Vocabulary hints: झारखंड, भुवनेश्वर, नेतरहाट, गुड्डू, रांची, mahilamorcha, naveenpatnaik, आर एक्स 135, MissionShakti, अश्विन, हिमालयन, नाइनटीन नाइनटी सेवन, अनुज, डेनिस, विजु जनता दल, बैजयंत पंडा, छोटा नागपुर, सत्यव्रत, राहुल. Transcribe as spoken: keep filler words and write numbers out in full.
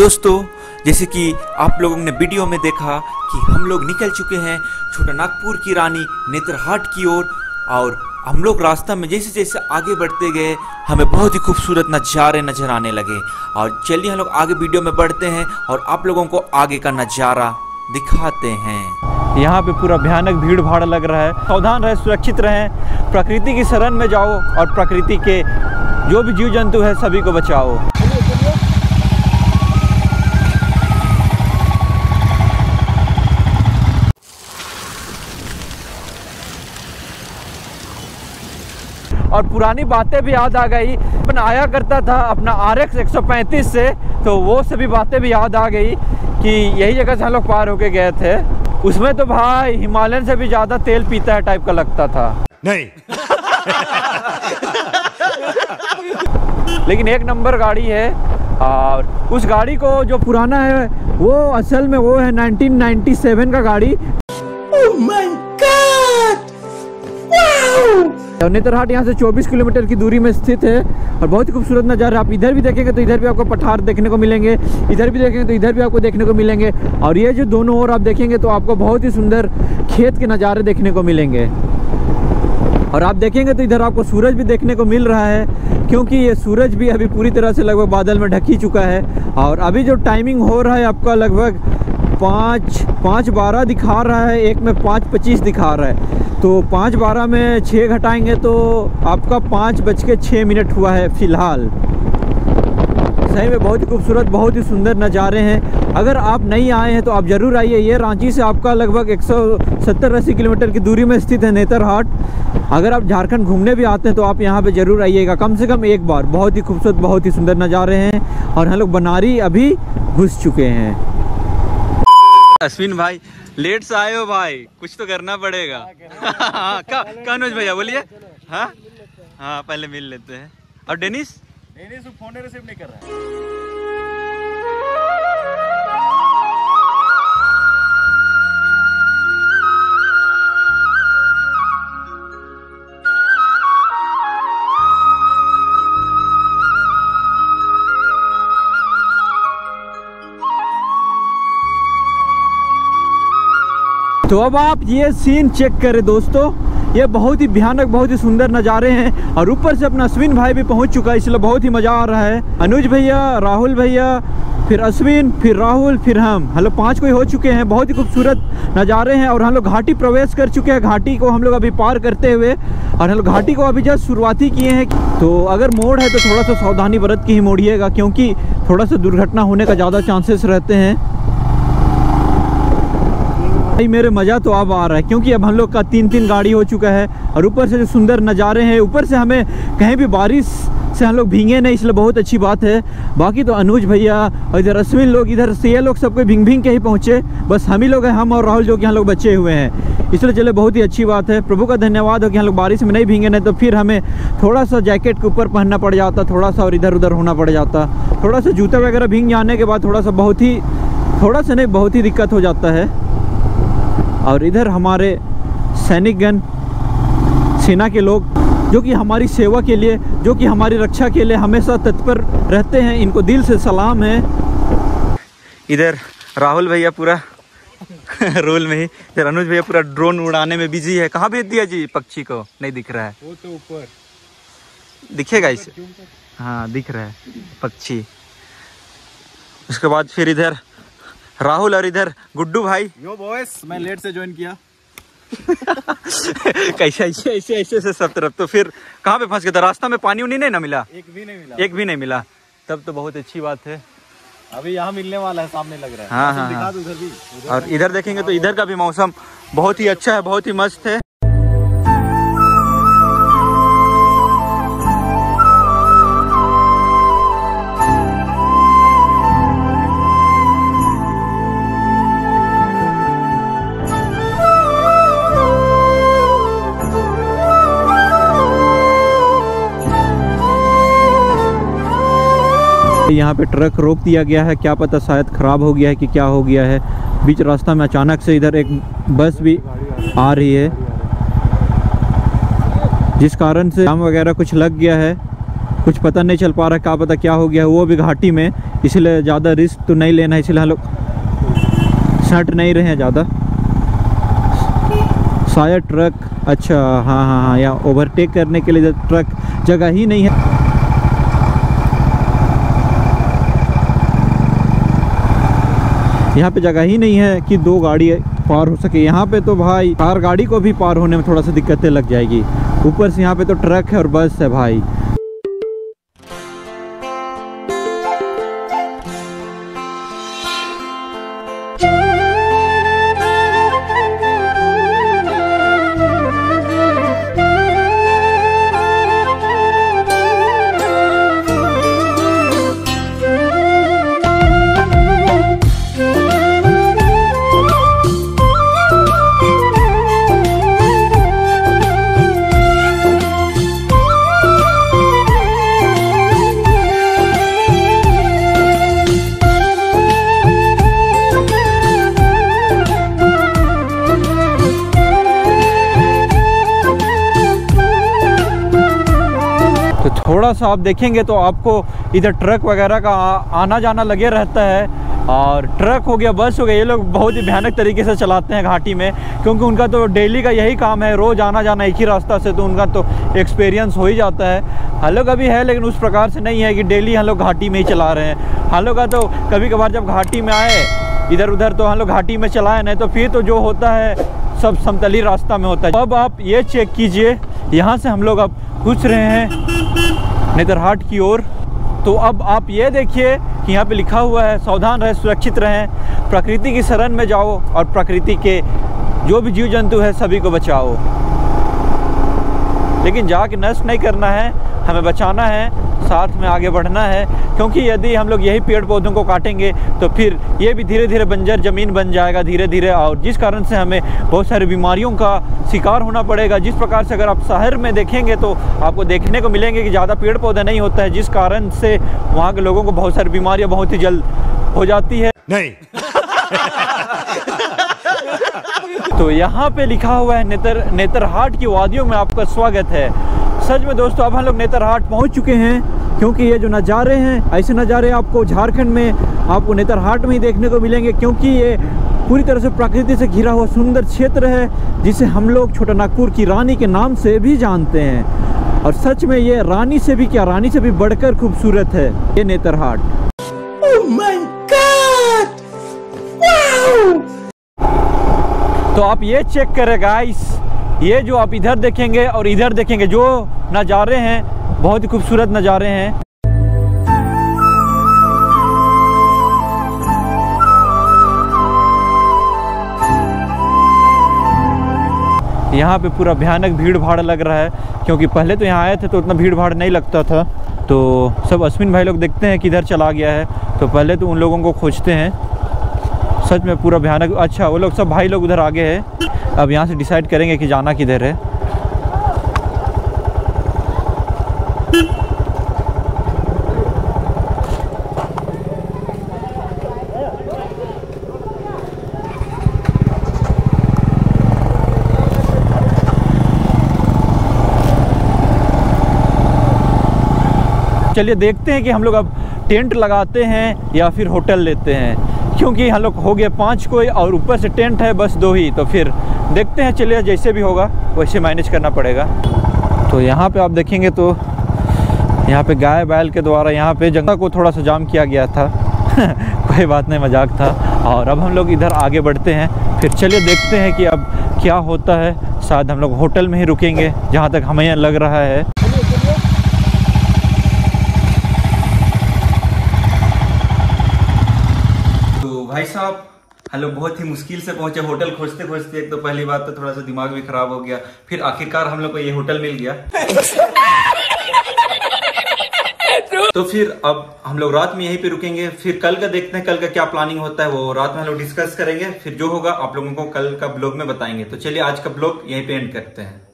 दोस्तों जैसे कि आप लोगों ने वीडियो में देखा कि हम लोग निकल चुके हैं छोटा नागपुर की रानी नेतरहाट की ओर और, और हम लोग रास्ता में जैसे जैसे आगे बढ़ते गए हमें बहुत ही खूबसूरत नज़ारे नज़र आने लगे। और चलिए हम लोग आगे वीडियो में बढ़ते हैं और आप लोगों को आगे का नज़ारा दिखाते हैं। यहाँ पे पूरा भयानक भीड़ भाड़ लग रहा है। सावधान रहें, सुरक्षित रहें, प्रकृति की शरण में जाओ और प्रकृति के जो भी जीव जंतु है सभी को बचाओ। और पुरानी बातें भी याद आ गई, अपन आया करता था अपना आर एक्स एक सौ पैंतीस से, तो वो सभी बातें भी याद आ गई कि यही जगह से हम लोग पार होके गए थे। उसमें तो भाई हिमालयन से भी ज़्यादा तेल पीता है टाइप का लगता था, नहीं लेकिन एक नंबर गाड़ी है। और उस गाड़ी को जो पुराना है वो असल में वो है नाइनटीन नाइनटी सेवन का गाड़ी। नेतरहाट यहाँ से चौबीस किलोमीटर की दूरी में स्थित है और बहुत ही खूबसूरत नज़ारा। आप इधर भी देखेंगे तो इधर भी आपको पठार देखने को मिलेंगे, इधर भी देखेंगे तो इधर भी आपको देखने को मिलेंगे, और ये जो दोनों ओर आप देखेंगे तो आपको बहुत ही सुंदर खेत के नज़ारे देखने को मिलेंगे। और आप देखेंगे तो इधर आपको सूरज भी देखने को मिल रहा है, क्योंकि ये सूरज भी अभी पूरी तरह से लगभग बादल में ढक ही चुका है। और अभी जो टाइमिंग हो रहा है आपका लगभग पाँच पाँच बारह दिखा रहा है, एक में पाँच पच्चीस दिखा रहा है, तो पाँच बारह में छः घटाएंगे तो आपका पाँच बज के छः मिनट हुआ है फ़िलहाल। सही में बहुत ही खूबसूरत, बहुत ही सुंदर नज़ारे हैं। अगर आप नहीं आए हैं तो आप ज़रूर आइए। ये रांची से आपका लगभग एक सौ सत्तर अस्सी किलोमीटर की दूरी में स्थित है नेतरहाट। अगर आप झारखंड घूमने भी आते हैं तो आप यहाँ पे ज़रूर आइएगा कम से कम एक बार। बहुत ही खूबसूरत, बहुत ही सुंदर नज़ारे हैं। और हम लोग बनारी अभी घुस चुके हैं। अश्विन भाई लेट से आए हो भाई, कुछ तो करना पड़ेगा। अनुज भैया बोलिए, हाँ हाँ पहले मिल लेते हैं। और डेनिस डेनिस फोन रिसीव नहीं कर रहा तो अब आप ये सीन चेक करें दोस्तों, ये बहुत ही भयानक, बहुत ही सुंदर नज़ारे हैं। और ऊपर से अपना अश्विन भाई भी पहुंच चुका है, इसलिए बहुत ही मज़ा आ रहा है। अनुज भैया, राहुल भैया, फिर अश्विन, फिर राहुल, फिर हम हम लोग पाँच को ही हो चुके हैं। बहुत ही खूबसूरत नज़ारे हैं। और हम लोग घाटी प्रवेश कर चुके हैं, घाटी को हम लोग अभी पार करते हुए, और हम लोग घाटी को अभी जस्ट शुरुआती किए हैं। तो अगर मोड़ है तो थोड़ा सा सावधानी बरत के ही मोड़िएगा, क्योंकि थोड़ा सा दुर्घटना होने का ज़्यादा चांसेस रहते हैं। भाई मेरे मज़ा तो अब आ रहा है, क्योंकि अब हम लोग का तीन तीन गाड़ी हो चुका है। और ऊपर से जो सुंदर नज़ारे हैं, ऊपर से हमें कहीं भी बारिश से हम लोग भींगे नहीं, इसलिए बहुत अच्छी बात है। बाकी तो अनुज भैया और इधर अश्विन लोग, इधर से ये लोग सबको भींग भींग के ही पहुँचे। बस हम ही लोग हैं, हम और राहुल, जो कि हम लोग बचे हुए हैं, इसलिए चले बहुत ही अच्छी बात है। प्रभु का धन्यवाद हो कि हम लोग बारिश में नहीं भींगे, नहीं तो फिर हमें थोड़ा सा जैकेट के ऊपर पहनना पड़ जाता थोड़ा सा, और इधर उधर होना पड़ जाता थोड़ा सा। जूता वगैरह भींग जाने के बाद थोड़ा सा बहुत ही थोड़ा सा नहीं बहुत ही दिक्कत हो जाता है। और इधर हमारे सैनिकगण, सेना के लोग, जो कि हमारी सेवा के लिए, जो कि हमारी रक्षा के लिए हमेशा तत्पर रहते हैं, इनको दिल से सलाम है। इधर राहुल भैया पूरा रोल में ही, इधर अनुज भैया पूरा ड्रोन उड़ाने में बिजी है। कहाँ भेज दिया जी पक्षी को? नहीं दिख रहा है, वो तो ऊपर दिखेगा इसे। हाँ दिख रहा है पक्षी। उसके बाद फिर इधर राहुल और इधर गुड्डू भाई। यो बॉयस, मैं लेट से ज्वाइन किया कैसे ऐसे ऐसे ऐसे से सब तरफ। तो फिर कहाँ पे फंस गया था? रास्ता में पानी उनी नहीं ना मिला? एक भी नहीं मिला, एक भी नहीं मिला। तब तो बहुत अच्छी बात है। अभी यहाँ मिलने वाला है, सामने लग रहा है। हाँ हाँ, दिखा दो उधर भी, उधर। और इधर देखेंगे तो इधर का भी मौसम बहुत ही अच्छा है, बहुत ही मस्त है। यहाँ पे ट्रक रोक दिया गया है, क्या पता शायद ख़राब हो गया है कि क्या हो गया है। बीच रास्ता में अचानक से इधर एक बस भी आ रही है, जिस कारण से जाम वगैरह कुछ लग गया है। कुछ पता नहीं चल पा रहा है, क्या पता क्या हो गया है, वो भी घाटी में, इसलिए ज़्यादा रिस्क तो नहीं लेना है, इसलिए हम लोग सट नहीं रहे हैं ज़्यादा। शायद ट्रक, अच्छा हाँ हाँ हाँ यहाँ ओवरटेक करने के लिए ट्रक जगह ही नहीं है। यहाँ पे जगह ही नहीं है कि दो गाड़ी पार हो सके। यहाँ पे तो भाई कार गाड़ी को भी पार होने में थोड़ा सा दिक्कतें लग जाएगी, ऊपर से यहाँ पे तो ट्रक है और बस है भाई। थोड़ा सा आप देखेंगे तो आपको इधर ट्रक वगैरह का आना जाना लगे रहता है, और ट्रक हो गया, बस हो गया, ये लोग बहुत ही भयानक तरीके से चलाते हैं घाटी में, क्योंकि उनका तो डेली का यही काम है, रोज़ आना जाना एक ही रास्ता से, तो उनका तो एक्सपीरियंस हो ही जाता है। हम लोग अभी है लेकिन उस प्रकार से नहीं है कि डेली हम लोग घाटी में ही चला रहे हैं। हम लोग का तो कभी कभार जब घाटी में आए इधर उधर तो हम लोग घाटी में चलाए, नहीं तो फिर तो जो होता है सब समतली रास्ता में होता है। अब आप ये चेक कीजिए, यहाँ से हम लोग अब पूछ रहे हैं नेतरहाट की ओर। तो अब आप ये देखिए कि यहाँ पे लिखा हुआ है, सावधान रहें, सुरक्षित रहें, प्रकृति की शरण में जाओ और प्रकृति के जो भी जीव जंतु है सभी को बचाओ, लेकिन जाके नष्ट नहीं करना है, हमें बचाना है, साथ में आगे बढ़ना है, क्योंकि यदि हम लोग यही पेड़ पौधों को काटेंगे तो फिर ये भी धीरे धीरे बंजर ज़मीन बन जाएगा धीरे धीरे, और जिस कारण से हमें बहुत सारी बीमारियों का शिकार होना पड़ेगा। जिस प्रकार से अगर आप शहर में देखेंगे तो आपको देखने को मिलेंगे कि ज़्यादा पेड़ पौधा नहीं होता है, जिस कारण से वहाँ के लोगों को बहुत सारी बीमारियाँ बहुत ही जल्द हो जाती है। नहीं तो यहाँ पे लिखा हुआ है नेतर नेतरहाट की वादियों में आपका स्वागत है। सच में दोस्तों अब हम लोग नेतरहाट पहुँच चुके हैं, क्योंकि ये जो नज़ारे हैं, ऐसे नज़ारे आपको झारखंड में, आपको नेतरहाट में ही देखने को मिलेंगे, क्योंकि ये पूरी तरह से प्रकृति से घिरा हुआ सुंदर क्षेत्र है, जिसे हम लोग छोटा नागपुर की रानी के नाम से भी जानते हैं, और सच में ये रानी से भी क्या, रानी से भी बढ़कर खूबसूरत है ये नेतरहाट। oh my God! Wow! तो आप ये चेक करें गाइस, ये जो आप इधर देखेंगे और इधर देखेंगे जो नज़ारे हैं, बहुत ही खूबसूरत नज़ारे हैं। यहाँ पे पूरा भयानक भीड़ भाड़ लग रहा है, क्योंकि पहले तो यहाँ आए थे तो उतना भीड़ भाड़ नहीं लगता था, तो सब अश्विन भाई लोग देखते हैं कि इधर चला गया है, तो पहले तो उन लोगों को खोजते हैं। सच में पूरा भयानक, अच्छा वो लोग सब भाई लोग उधर आगे हैं, अब यहाँ से डिसाइड करेंगे कि जाना किधर है। चलिए देखते हैं कि हम लोग अब टेंट लगाते हैं या फिर होटल लेते हैं, क्योंकि हम लोग हो गए पाँच कोई और ऊपर से टेंट है बस दो ही, तो फिर देखते हैं, चलिए जैसे भी होगा वैसे मैनेज करना पड़ेगा। तो यहाँ पे आप देखेंगे तो यहाँ पे गाय बैल के द्वारा यहाँ पे जगह को थोड़ा सा जाम किया गया था कोई बात नहीं, मजाक था। और अब हम लोग इधर आगे बढ़ते हैं, फिर चलिए देखते हैं कि अब क्या होता है, शायद हम लोग होटल में ही रुकेंगे जहाँ तक हमें लग रहा है। भाई साहब हम लोग बहुत ही मुश्किल से पहुंचे होटल खोजते खोजते, एक तो पहली बात तो थोड़ा सा दिमाग भी खराब हो गया, फिर आखिरकार हम लोग को ये होटल मिल गया तो फिर अब हम लोग रात में यहीं पे रुकेंगे, फिर कल का देखते हैं कल का क्या प्लानिंग होता है, वो रात में हम लोग डिस्कस करेंगे, फिर जो होगा आप लोगों को कल का ब्लॉग में बताएंगे। तो चलिए आज का ब्लॉग यहीं पे एंड करते हैं।